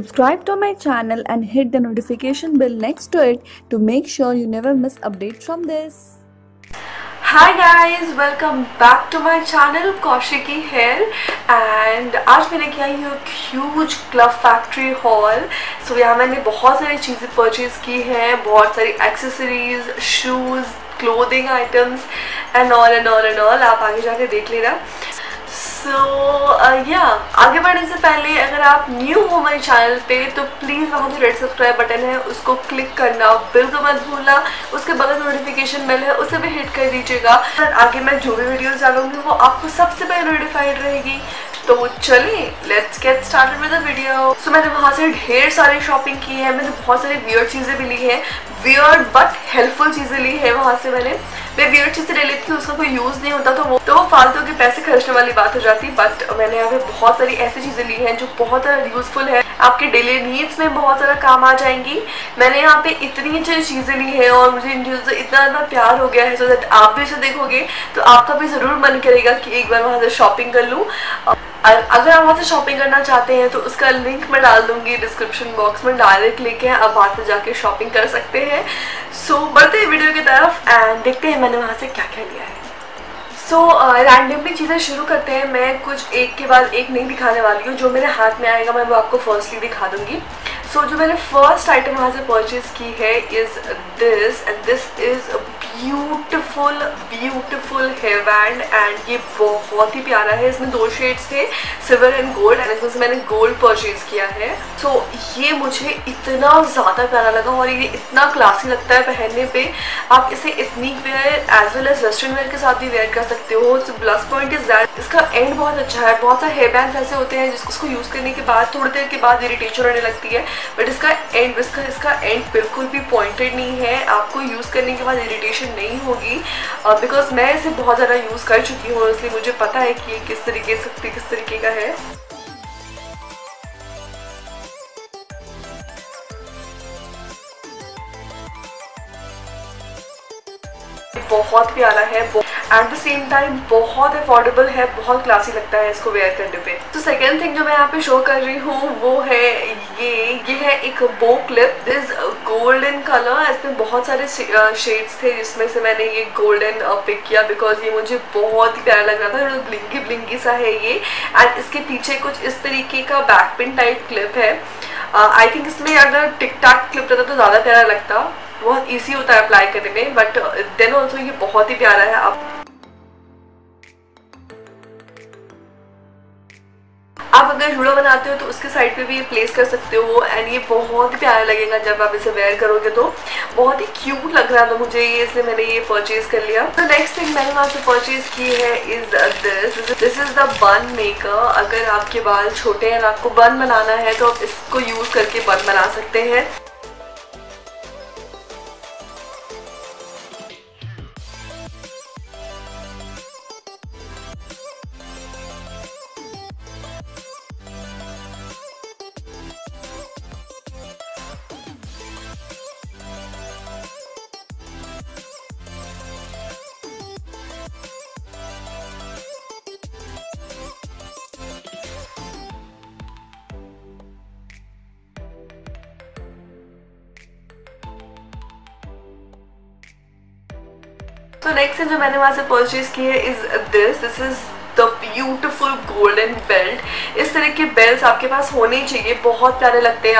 Subscribe to my channel and hit the notification bell next to it to make sure you never miss updates from this. Hi guys, welcome back to my channel Kaushiki Hair, and आज मैंने किया ये huge Club Factory haul. So यहाँ मैंने बहुत सारी चीज़ें purchase की हैं, बहुत सारी accessories, shoes, clothing items and all. आप आगे जाके देख लेना. So आगे बढ़ने से पहले अगर आप न्यू हो मेरे चैनल पे तो प्लीज़ वहाँ जो रेड सब्सक्राइब बटन है उसको क्लिक करना बिल्कुल मत भूलना. उसके बगल नोटिफिकेशन बेल है उसे भी हिट कर दीजिएगा. और आगे मैं जो भी वीडियोस डालूंगी वो आपको सबसे पहले नोटिफाइड रहेगी. तो चलिए let's get started with the video. So मैंने वहाँ से ढेर सारी शॉपिंग की है. मैंने बहुत सारी वियर्ड चीज़ें भी ली हैं, वियर्ड बट हेल्पफुल चीज़ें ली है. वहाँ से मैं वियर्ड चीज़ें ले लेती हूँ, उसका कोई यूज़ नहीं होता तो वो फालतू के पैसे खर्चने वाली बात हो जाती. बट मैंने यहाँ पे बहुत सारी ऐसी चीज़ें ली हैं जो बहुत ज़्यादा यूज़फुल है, आपके डेली नीड्स में बहुत ज़्यादा काम आ जाएंगी. मैंने यहाँ पे इतनी अच्छी चीज़ें ली हैं और मुझे इन चीज़ों से इतना ज़्यादा प्यार हो गया है. सो दैट आप भी इसे देखोगे तो आपका भी ज़रूर मन करेगा कि एक बार वहाँ से शॉपिंग कर लूँ. अगर आप वहाँ से शॉपिंग करना चाहते हैं तो उसका लिंक मैं डाल दूँगी डिस्क्रिप्शन बॉक्स में. डायरेक्ट लिंक है, आप वहाँ से जाके शॉपिंग कर सकते हैं. सो बढ़ते हैं वीडियो की तरफ एंड देखते हैं मैंने वहाँ से क्या क्या लिया है. सो रैंडमली चीज़ें शुरू करते हैं. मैं कुछ एक के बाद एक नहीं दिखाने वाली हूँ. जो मेरे हाथ में आएगा मैं वो आपको फर्स्टली दिखा दूँगी. सो जो मैंने फर्स्ट आइटम वहाँ से परचेज़ की है is this, and this is beautiful hair band. And ये बहुत ही प्यारा है. इसमें दो शेड्स थे, सिल्वर एंड गोल्ड, एंड इसमें से मैंने गोल्ड परचेज़ किया है. सो ये मुझे इतना ज़्यादा प्यारा लगा और ये इतना क्लासी लगता है पहनने पे. आप इसे ethnic wear as well as western wear के साथ भी वेयर कर सकते हो. So plus point is that इसका एंड बहुत अच्छा है. बहुत सारे हेयर बैंड ऐसे होते हैं जिसको यूज़ करने के बाद थोड़ी देर के बाद इरिटेशन होने लगती है, बट इसका एंड बिल्कुल भी पॉइंटेड नहीं है. आपको यूज़ करने के बाद इरिटेशन नहीं होगी बिकॉज मैं इसे बहुत ज़्यादा यूज़ कर चुकी हूँ, इसलिए मुझे पता है कि ये किस तरीके का है. बहुत प्यारा है, एट द सेम टाइम बहुत अफोर्डेबल है, बहुत क्लासी लगता है इसको वेयर करने पे. तो सेकेंड थिंग जो मैं यहाँ पे शो कर रही हूँ वो है ये है एक बो क्लिप. Is golden colour. इसमें बहुत सारे शेड्स थे जिसमें से मैंने ये गोल्डन पिक किया बिकॉज ये मुझे बहुत ही प्यारा लग रहा था. तो ब्लिंकी सा है ये, एंड इसके पीछे कुछ इस तरीके का बैक पिन टाइप क्लिप है. आई थिंक इसमें अगर टिक टाक क्लिप रहता तो ज़्यादा प्यारा लगता. बहुत ईजी होता है अप्लाई करने में, बट देन ऑल्सो ये बहुत ही प्यारा है. आप अगर जुड़ा बनाते हो तो उसके साइड पे भी ये प्लेस कर सकते हो, एंड ये बहुत ही प्यारा लगेगा जब आप इसे वेयर करोगे. तो बहुत ही क्यूट लग रहा था मुझे ये, इसलिए मैंने ये परचेज कर लिया. तो नेक्स्ट थिंग मैंने वहाँ से परचेज की है is this is the bun maker. अगर आपके बाल छोटे हैं और आपको बन बनाना है तो आप इसको यूज़ करके बन बना सकते हैं. तो नेक्स्ट जो मैंने वहाँ से परचेज की है is this is the beautiful golden belt. इस तरह के बेल्ट आपके पास होने ही चाहिए, बहुत प्यारे लगते हैं.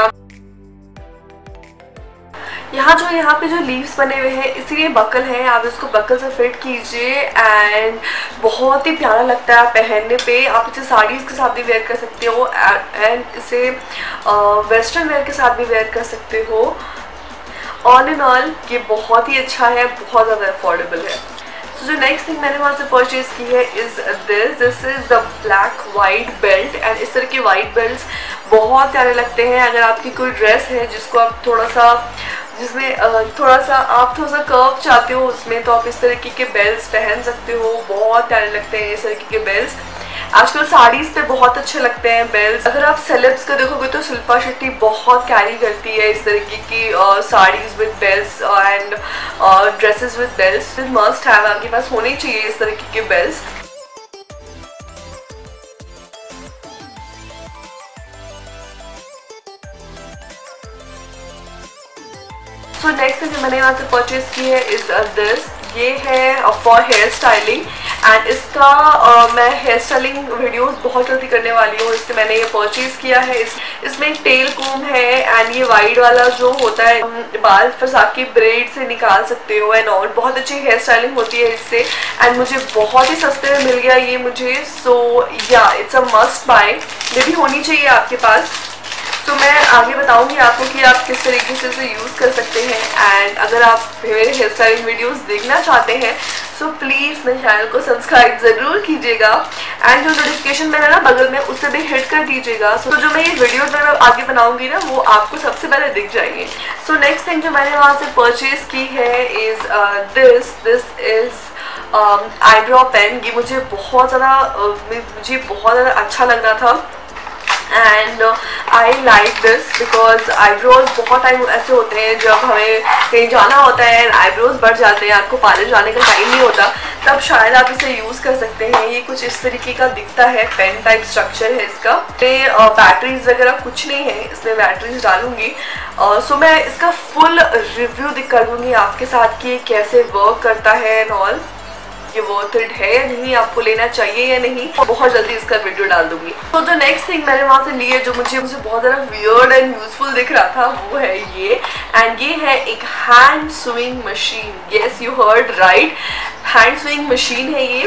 आप यहाँ पे जो लीव्स बने हुए हैं इसीलिए बकल है, आप इसको बकल से फिट कीजिए एंड बहुत ही प्यारा लगता है पहनने पे. आप इसे साड़ीज़ के साथ भी वेयर कर सकते हो एंड इसे वेस्टर्न वेयर के साथ भी वेयर कर सकते हो. ऑल इन ऑल ये बहुत ही अच्छा है, बहुत ज़्यादा अफोर्डेबल है. तो जो नेक्स्ट थिंग मैंने वहाँ से परचेज़ की है is this is the black white belt. And इस तरह के वाइट बेल्ट्स बहुत प्यारे लगते हैं. अगर आपकी कोई ड्रेस है जिसको आप थोड़ा सा कर्व चाहते हो उसमें, तो आप इस तरीके के बेल्ट्स पहन सकते हो, बहुत प्यारे लगते हैं इस तरीके के बेल्ट्स. आजकल साड़ीज़ पे बहुत अच्छे लगते हैं बेल्ट. अगर आप सेलेब्स को देखोगे तो शिल्पा शेट्टी बहुत कैरी करती है इस तरीके की saris with belt and dresses with belt. It must have, आपके पास होने चाहिए इस तरीके के बेल्ट. सो नेक्स्ट जो मैंने यहाँ से परचेज़ की है इज़ दिस, ये है फॉर हेयर स्टाइलिंग एंड इसका मैं हेयर स्टाइलिंग वीडियोज़ बहुत जल्दी करने वाली हूँ, इससे मैंने ये परचेज़ किया है। इसमें एक टेल कूम है एंड ये वाइड वाला जो होता है बाल फंसा के ब्रेड से निकाल सकते हो एंड और बहुत अच्छी हेयर स्टाइलिंग होती है इससे एंड मुझे बहुत ही सस्ते में मिल गया ये मुझे। सो या इट्स अ मस्ट बाय, ये भी होनी चाहिए आपके पास। तो मैं आगे बताऊंगी आपको कि आप किस तरीके से इसे यूज़ कर सकते हैं एंड अगर आप मेरे हेयर स्टाइलिंग वीडियोज़ देखना चाहते हैं सो प्लीज़ मेरे चैनल को सब्सक्राइब ज़रूर कीजिएगा एंड जो नोटिफिकेशन बेल है ना बगल में उसे भी हिट कर दीजिएगा। सो जो मैं ये वीडियोज़ मैं आगे बनाऊंगी ना वो आपको सबसे पहले दिख जाएंगे। सो नेक्स्ट थिंग जो मैंने वहाँ से परचेज़ की है is this is eyebrow pen. ये मुझे बहुत ज़्यादा अच्छा लग रहा था and I like this because eyebrows बहुत टाइम ऐसे होते हैं जब हमें कहीं जाना होता है एंड आईब्रोज बढ़ जाते हैं, आपको पार्लर जाने का टाइम नहीं होता, तब शायद आप इसे यूज़ कर सकते हैं। ये कुछ इस तरीके का दिखता है, पेन टाइप स्ट्रक्चर है इसका। बैटरीज वगैरह कुछ नहीं है इसमें, बैटरीज डालूंगी। सो मैं इसका फुल रिव्यू कर दूँगी आपके साथ कि कैसे वर्क करता है एंड ऑल, ये वर्थ इट है या नहीं, आपको लेना चाहिए या नहीं, बहुत जल्दी इसका वीडियो डाल दूंगी। तो जो नेक्स्ट थिंग मैंने वहाँ से ली है जो मुझे बहुत ज़्यादा वियर्ड एंड यूजफुल दिख रहा था वो है ये एंड ये है एक hand sewing machine. Yes, you heard right, hand sewing machine है ये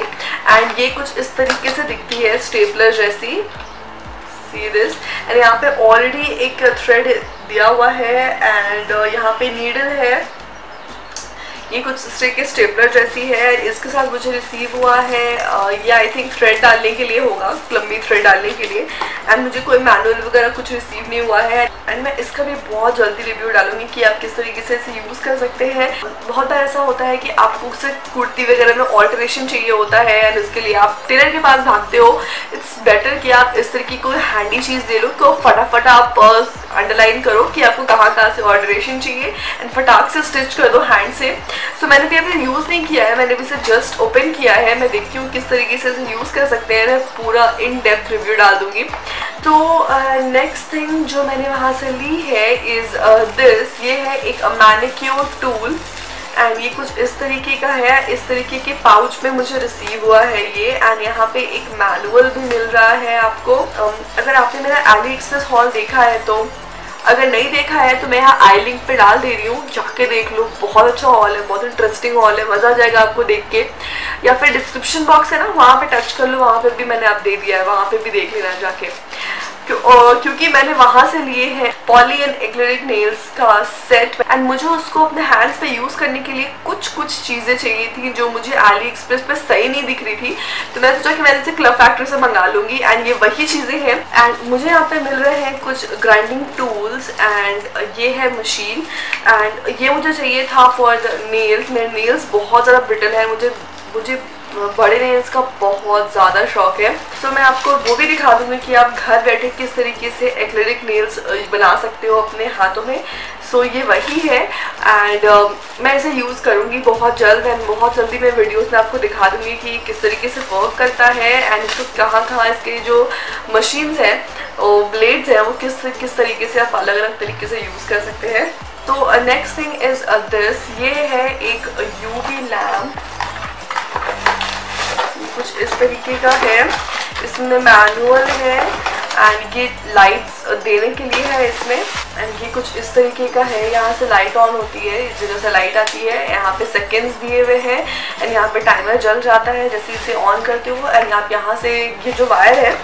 एंड ये कुछ इस तरीके से दिखती है, स्टेपलर जैसी, सी दिस। एंड यहाँ पे ऑलरेडी एक थ्रेड दिया हुआ है एंड यहाँ पे नीडल है, ये कुछ स्टिक के स्टेपलर जैसी है। इसके साथ मुझे रिसीव हुआ है ये आई थिंक थ्रेड डालने के लिए होगा, लंबी थ्रेड डालने के लिए एंड मुझे कोई मैनुअल वगैरह कुछ रिसीव नहीं हुआ है एंड मैं इसका भी बहुत जल्दी रिव्यू डालूंगी कि आप किस तरीके से इसे यूज़ कर सकते हैं। बहुत बार ऐसा होता है कि आपको उससे कुर्ती वगैरह में ऑल्ट्रेशन चाहिए होता है एंड उसके लिए आप टेलर के पास भागते हो। इट्स बेटर कि आप इस तरीके की कोई हैंडी चीज़ दे लो तो फटाफट आप अंडरलाइन करो कि आपको कहाँ से ऑल्ट्रेशन चाहिए एंड फटाक से स्टिच कर दो हैंड से। सो मैंने भी अभी यूज़ नहीं किया है, मैंने भी इसे जस्ट ओपन किया है। मैं देखती हूँ किस तरीके से इसे यूज़ कर सकते हैं, मैं पूरा इन डेप्थ रिव्यू डाल दूँगी। तो नेक्स्ट थिंग जो मैंने वहाँ से ली है इज़ दिस, ये है एक मैनिक्योर टूल एंड ये कुछ इस तरीके का है, इस तरीके के पाउच में मुझे रिसीव हुआ है ये एंड यहाँ पे एक मैनुअल भी मिल रहा है आपको। अगर आपने मेरा AliExpress हॉल देखा है तो, अगर नहीं देखा है तो मैं यहाँ आई लिंक पे डाल दे रही हूँ, जाके देख लो, बहुत अच्छा हॉल है, बहुत इंटरेस्टिंग हॉल है, मज़ा आ जाएगा आपको देख के। या फिर डिस्क्रिप्शन बॉक्स है ना, वहाँ पे टच कर लो, वहाँ पे भी मैंने आप दे दिया है, वहाँ पे भी देख लेना जाके। क्योंकि मैंने वहाँ से लिए हैं पॉली एंड एक्रेलिक नेल्स का सेट एंड मुझे उसको अपने हैंड्स पे यूज़ करने के लिए कुछ चीज़ें चाहिए थी जो मुझे AliExpress पे सही नहीं दिख रही थी, तो मैंने सोचा कि मैंने इसे क्लब फैक्ट्री से मंगा लूँगी एंड ये वही चीज़ें हैं। एंड मुझे यहाँ पे मिल रहे हैं कुछ ग्राइंडिंग टूल्स एंड ये है मशीन एंड ये मुझे चाहिए था फॉर द नेल्स। मेरे नेल्स बहुत ज़्यादा ब्रिटल है, मुझे बड़े नेल्स का बहुत ज़्यादा शौक है। सो मैं आपको वो भी दिखा दूँगी कि आप घर बैठे किस तरीके से एक्रेलिक नेल्स बना सकते हो अपने हाथों में। सो ये वही है एंड मैं इसे यूज़ करूँगी बहुत जल्द एंड बहुत जल्दी मैं वीडियोस में आपको दिखा दूँगी कि किस तरीके से वर्क करता है एंड इसको कहाँ इसके जो मशीन्स हैं और ब्लेड्स हैं वो किस तरीके से आप अलग अलग तरीके से यूज़ कर सकते हैं। तो नेक्स्ट थिंग इज़ दिस, ये है एक यूवी लैम्प, कुछ इस तरीके का है, इसमें मैनुअल है एंड ये लाइट्स देने के लिए है इसमें एंड ये कुछ इस तरीके का है, यहाँ से लाइट ऑन होती है, इस जगह से लाइट आती है, यहाँ पे सेकंड्स दिए हुए हैं एंड यहाँ पे टाइमर जल जाता है जैसे इसे ऑन करते हो एंड आप यहाँ से ये जो वायर है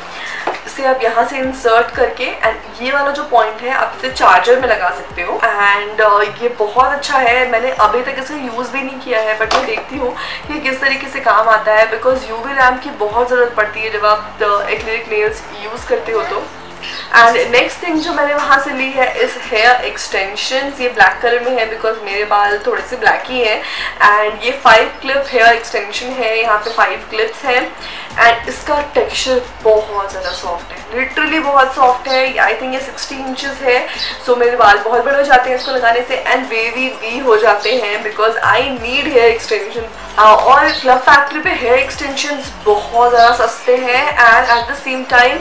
इसे आप यहाँ से इंसर्ट करके एंड ये वाला जो पॉइंट है आप इसे चार्जर में लगा सकते हो एंड ये बहुत अच्छा है। मैंने अभी तक इसे यूज़ भी नहीं किया है बट मैं देखती हूँ कि किस तरीके से काम आता है बिकॉज यूवी लैम्प की बहुत ज़रूरत पड़ती है जब आप एक्रेलिक नेल्स यूज़ करते हो तो। एंड नेक्स्ट थिंग जो मैंने वहाँ से ली है इस हेयर एक्सटेंशंस, ये ब्लैक कलर में है बिकॉज मेरे बाल थोड़े से ब्लैक ही हैं एंड ये 5 क्लिप हेयर एक्सटेंशन है, यहाँ पे 5 क्लिप्स हैं एंड इसका टेक्सचर बहुत ज़्यादा सॉफ्ट है, लिटरली बहुत सॉफ्ट है। आई थिंक ये 60 इंचज़ है। सो मेरे बाल बहुत बड़े हो जाते हैं इसको लगाने से एंड वेवी भी हो जाते हैं because I need hair extension और क्लब फैक्ट्री पे हेयर एक्सटेंशंस बहुत ज़्यादा सस्ते हैं and at the same time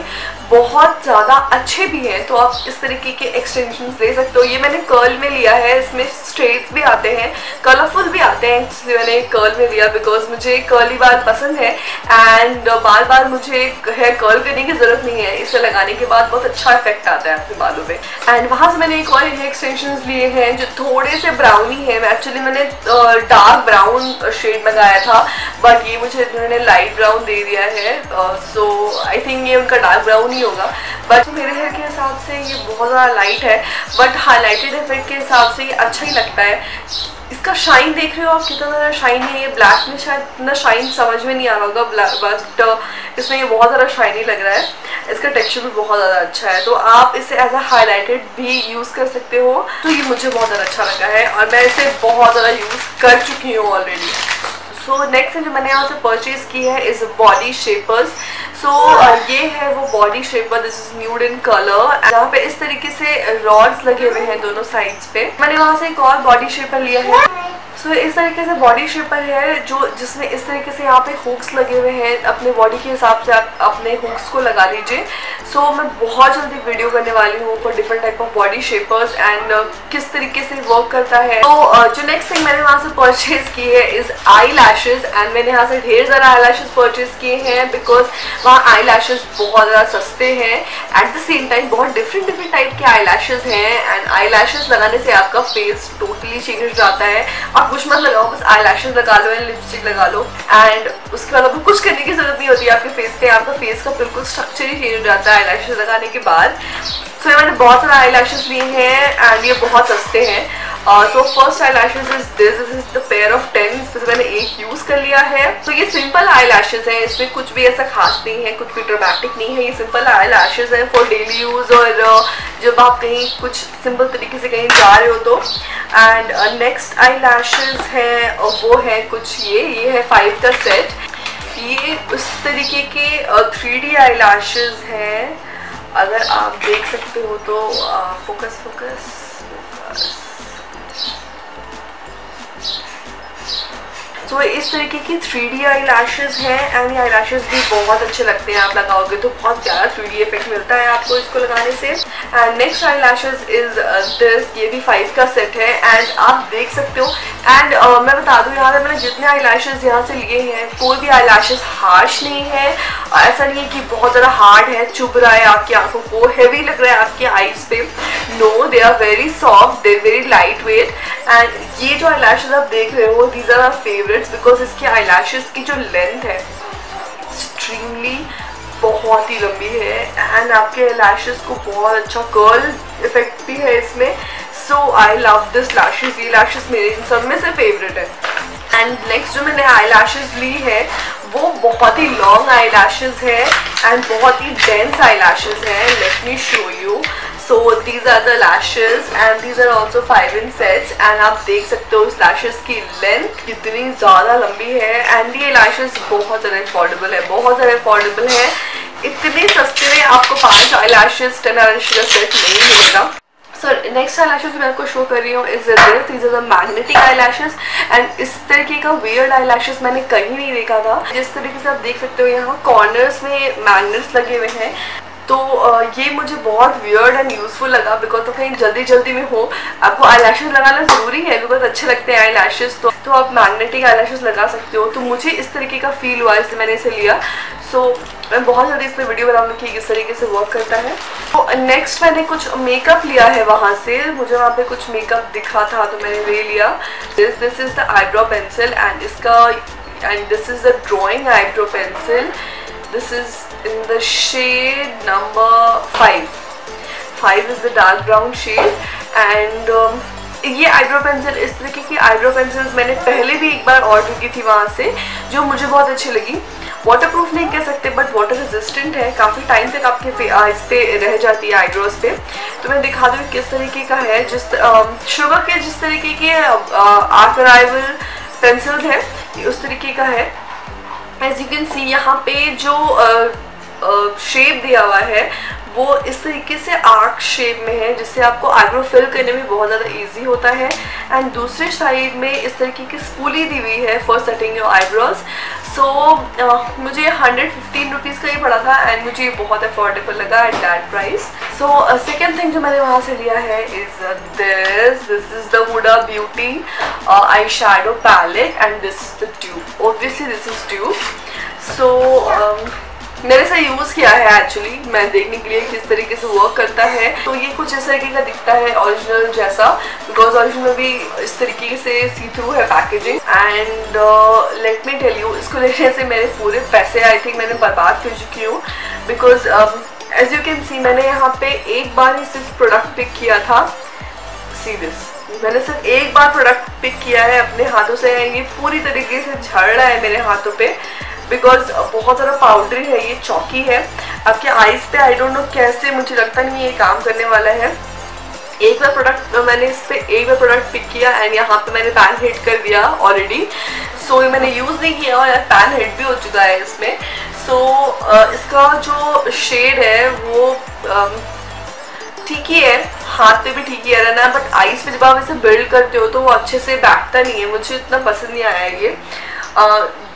बहुत ज़्यादा अच्छे भी हैं तो आप इस तरीके के एक्सटेंशंस ले सकते हो। ये मैंने कर्ल में लिया है, इसमें स्ट्रेट्स भी आते हैं, कलरफुल भी आते हैं, इसलिए मैंने कर्ल में लिया बिकॉज मुझे कर्ली बाल पसंद है एंड बार बार मुझे हेयर कर्ल करने की ज़रूरत नहीं है। इसे लगाने के बाद बहुत अच्छा इफेक्ट आता है अपने बालों पे। एंड वहाँ से मैंने एक और हेयर एक्सटेंशंस लिए हैं जो थोड़े से ब्राउनी है। एक्चुअली मैंने डार्क ब्राउन शेड मंगाया था बट ये मुझे उन्होंने लाइट ब्राउन दे दिया है, सो आई थिंक ये उनका डार्क ब्राउन ही होगा। बट मेरे हेयर के हिसाब से ये बहुत ज़्यादा लाइट है बट हाईलाइटेड इफेक्ट के हिसाब से ये अच्छा ही लगता है। इसका शाइन देख रहे हो आप कितना ज़्यादा शाइन है, ये ब्लैक में शायद इतना शाइन समझ में नहीं आ रहा होगा बट इसमें ये बहुत ज़्यादा शाइनी लग रहा है। इसका टेक्सचर भी बहुत ज़्यादा अच्छा है तो आप इसे एज अ हाईलाइटेड भी यूज़ कर सकते हो। तो ये मुझे बहुत ज़्यादा अच्छा लगा है और मैं इसे बहुत ज़्यादा यूज़ कर चुकी हूँ ऑलरेडी। सो नेक्स्ट जो मैंने यहाँ से परचेज़ की है इज़ बॉडी शेपर्स। सो ये है वो body shaper, this is nude in colour, जहाँ पे इस तरीके से रॉड्स लगे हुए हैं दोनों साइड्स पे। मैंने वहाँ से एक और बॉडी शेपर लिया है। सो इस तरीके से बॉडी शेपर है जो जिसमें इस तरीके से यहाँ पे हुक्स लगे हुए हैं, अपने बॉडी के हिसाब से आप अपने हुक्स को लगा लीजिए। सो मैं बहुत जल्दी वीडियो करने वाली हूँ for different type of body shapers and किस तरीके से वर्क करता है। तो जो नेक्स्ट थिंग मैंने वहाँ से परचेज़ की है इज़ आई लैशेज़ एंड मैंने यहाँ से ढेर सारा आई लैशेज़ परचेज़ किए हैं बिकॉज वहाँ आई लैशेज़ बहुत ज़्यादा सस्ते हैं। एट द सेम टाइम बहुत डिफरेंट टाइप के आई लैशेज़ हैं एंड आई लैशेज़ लगाने से आपका फेस टोटली चेंज हो जाता है। आप कुछ मत लगाओ, बस आई लैशेज़ लगा लो एंड लिपस्टिक लगा लो एंड उसके बाद आपको कुछ करने की ज़रूरत नहीं होती है आपके फेस पे, आपका फेस का बिल्कुल स्ट्रक्चर ही चेंज हो जाता है आई लैशेज़ लगाने के बाद। सो मैंने बहुत सारे आई लैशेज़ लिए हैं एंड ये बहुत सस्ते हैं। So first eyelashes is this the pair of 10, इसमें मैंने एक यूज़ कर लिया है। तो ये सिंपल आई लैशेज़ हैं, इसमें कुछ भी ऐसा खास नहीं है, कुछ भी ड्रामेटिक नहीं है, ये सिंपल आई लैशेज़ हैं फॉर डेली यूज़ और जब आप कहीं कुछ सिंपल तरीके से कहीं जा रहे हो तो। एंड नेक्स्ट आई लैशेज़ है और वो है कुछ ये है 5 का सेट। ये उस तरीके के 3D आई लैशेज़ हैं, अगर आप देख सकते हो तो फोकस। तो इस तरीके की 3D आई लैशेज़ हैं एंड ये आई लैशेज़ भी बहुत अच्छे लगते हैं, आप लगाओगे तो बहुत प्यारा 3D इफेक्ट मिलता है आपको इसको लगाने से। And next eyelashes is this, ये भी 5 का सेट है एंड आप देख सकते हो। एंड मैं बता दूँ यहाँ पे मैंने जितने आई लैशेज़ यहाँ से लिए हैं कोई भी आई लैशेज़ हार्श नहीं है, ऐसा नहीं है कि बहुत ज़्यादा हार्ड है, चुभ रहा है आपकी आँखों को, हैवी लग रहा है आपकी आईज़ पे। No, they are very soft, they very light weight. And ये जो आई लैशेज़ आप देख रहे हो these are my favourites because इसकी आई लैशेज़ की जो लेंथ है एक्सट्रीमली बहुत ही लंबी है एंड आपके आई लैशेज़ को बहुत अच्छा कर्ल इफेक्ट भी है इसमें। So I love this lashes, ये लैशेज़ मेरे इन सब में से फेवरेट है। एंड नेक्स्ट जो मैंने आई लैशेज़ ली है वो बहुत ही लॉन्ग आई लैशेज़ है एंड बहुत ही डेंस आई लैशेज़ है। Let me show you. So these are the lashes and these are also 5 in sets and आप देख सकते हो उस लैशेज़ की लेंथ कितनी ज़्यादा लंबी है एंड ये लैशेज़ बहुत ज़्यादा अफोर्डेबल है, बहुत ज़्यादा अफोर्डेबल है। इतने सस्ते में आपको 5 आई लैशेज़ 10 आई लैशेज़ का सेट नहीं मिलेगा। सो नेक्स्ट आई लैशेज़ मैं आपको शो कर रही हूँ is this, these are the magnetic eyelashes and इस तरीके का वियर्ड आई लैशेज़ मैंने कहीं नहीं देखा था। जिस तरीके से आप देख सकते हो यहाँ कॉर्नर्स में मैग्नेट्स लगे हुए हैं तो ये मुझे बहुत वियर्ड एंड यूज़फुल लगा बिकॉज तो कहीं जल्दी जल्दी में हो आपको आई लैशेज़ लगाना ज़रूरी है बिकॉज अच्छे लगते हैं आई लैशेज़ तो आप मैग्नेटिक आई लैशेज़ लगा सकते हो। तो मुझे इस तरीके का फील हुआ इसलिए मैंने इसे लिया। सो मैं बहुत जल्दी इस पर वीडियो बनाऊंगी कि किस तरीके से वर्क करता है। तो नेक्स्ट मैंने कुछ मेकअप लिया है वहाँ से, मुझे वहाँ पे कुछ मेकअप दिखा था तो मैंने वे लिया। This is the eyebrow pencil and इसका and this is the drawing eyebrow pencil. This is in the shade number 5. 5 is the dark brown shade and ये आईब्रो पेंसिल, इस तरीके की आईब्रो पेंसिल्स मैंने पहले भी एक बार ऑर्डर की थी वहाँ से जो मुझे बहुत अच्छी लगी। वाटरप्रूफ नहीं कह सकते बट वाटर रेजिस्टेंट है, काफ़ी टाइम तक आपके फेस पे रह जाती है आईब्रोज पे। तो मैं दिखा दूँ किस तरीके का है। शुगर के जिस तरीके के आर्क अराइवल पेंसिल्स हैं ये उस तरीके का है। एज यू कैन सी यहाँ पे जो शेप दिया हुआ है वो इस तरीके से आर्क शेप में है जिससे आपको आईब्रो फिल करने में बहुत ज़्यादा इजी होता है। एंड दूसरे साइड में इस तरीके की स्पूली दी हुई है for setting your eyebrows. So मुझे 115 रुपीज़ का ही पड़ा था एंड मुझे ये बहुत अफोर्डेबल लगा at that price. So second thing जो मैंने वहाँ से लिया है is this is the Huda beauty eyeshadow palette and this is the tube. Obviously this is tube. So मैंने इसे यूज़ किया है एक्चुअली मैं देखने के लिए किस तरीके से वर्क करता है। तो ये कुछ इस तरीके का दिखता है ओरिजिनल जैसा, बिकॉज ओरिजिनल में भी इस तरीके से सी थ्रू है packaging. And let me tell you, इसको लेने से मेरे पूरे पैसे आई थिंक मैंने बर्बाद कर चुकी हूँ, because as you can see मैंने यहाँ पे एक बार ही सिर्फ प्रोडक्ट पिक किया था। सी दिस, मैंने सिर्फ एक बार प्रोडक्ट पिक किया है अपने हाथों से, ये पूरी तरीके से झड़ रहा है मेरे हाथों पे बिकॉज बहुत ज़्यादा पाउडरी है, ये चौकी है आपके आइज़ पे। आई डोंट नो कैसे, मुझे लगता नहीं ये काम करने वाला है। एक बार प्रोडक्ट मैंने इस पर एक बार प्रोडक्ट पिक किया एंड यहाँ पे मैंने पैन हिट कर दिया ऑलरेडी। सो ये मैंने यूज़ नहीं किया और पैन हिट भी हो चुका है इसमें। सो इसका जो शेड है वो ठीक ही है, हाथ पे भी ठीक ही आ रहा है, बट आइज़ पे जब आप इसे बिल्ड करते हो तो वो अच्छे से बैठता नहीं है। मुझे इतना पसंद नहीं आया ये।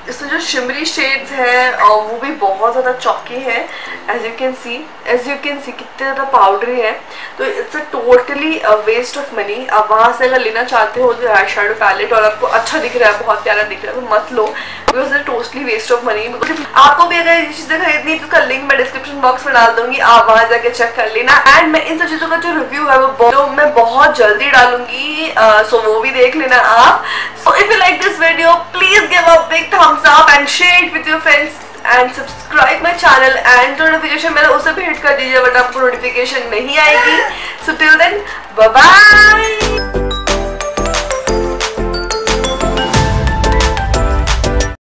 इसमें जो शिमरी शेड्स हैं वो भी बहुत ज़्यादा चौकी है। एज यू कैन सी कितने ज़्यादा पाउडरी है। तो it's a totally waste of money. आप वहाँ से अगर लेना चाहते हो जो आई शेडो पैलेट और आपको अच्छा दिख रहा है, बहुत प्यारा दिख रहा है, तो मत लो because it totally waste of money. आपको भी अगर ये चीज़ें खरीदनी तो उसका लिंक मैं डिस्क्रिप्शन बॉक्स में डाल दूँगी, आप वहाँ जाके चेक कर लेना। एंड मैं इन सब चीज़ों का जो रिव्यू है वो मैं बहुत जल्दी डालूंगी, सो वो भी देख लेना आप। So if you like this video, please give a big thumbs up and share it with your friends and subscribe my channel and the notification bell उसे भी hit कर दीजिए वरना आपको notification नहीं आएगी। So till then, bye bye.